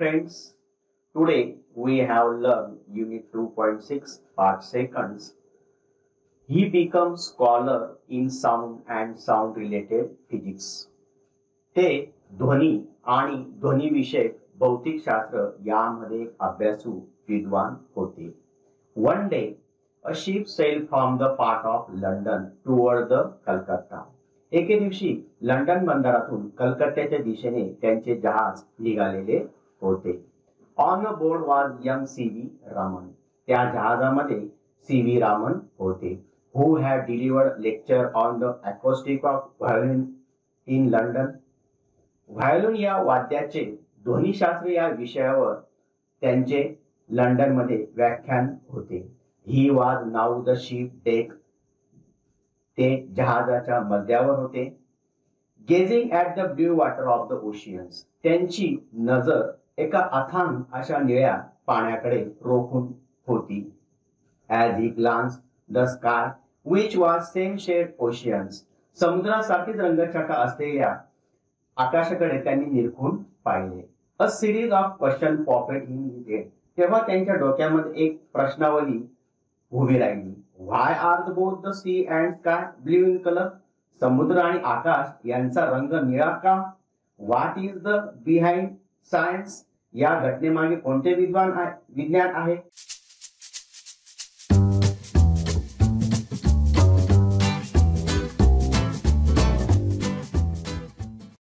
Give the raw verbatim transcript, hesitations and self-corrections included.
friends, today we have learned Unit two point six, Part Seconds. He becomes scholar in sound and sound related physics. ते ध्वनि आणि ध्वनिविषयक भौतिकशास्त्र यामध्ये अभ्यासू विद्वान होते. One day, a ship sailed from the port of London toward the Calcutta. एके दिवशी London बंदरातून कलकत्त्याच्या दिशेने त्यांचे जहाज निघालेले होते. On board was young C V Raman. त्या जहाजामध्ये सी व्ही रामन होते. Who had delivered lecture on the acoustic of violin in London. Violin या वाद्याचे ध्वनिशास्त्र या विषयावर त्यांचे लंडनमध्ये व्याख्यान होते. He was now the ship deck. ते जहाजाच्या मध्यावर होते. Gazing at the blue water of the oceans. त्यांची नजर एका अथांग अशा निळ्या पाण्याकडे रोखून होती. As he glance the sky which was same shade oceans. समुद्रासारखीच रंगछटा असलेल्या आकाशाकडे त्यांनी निरखून पाहिले. A series of question popped in his head. तेव्हा त्यांच्या डोक्यामध्ये एक प्रश्नावली उभी राहिली. Why are the both the sea and sky blue in colour. समुद्र आणि आकाश यांचा रंग निळा का. What is the behind science. या घटनेमागे कोणते विद्वान विज्ञान आहे.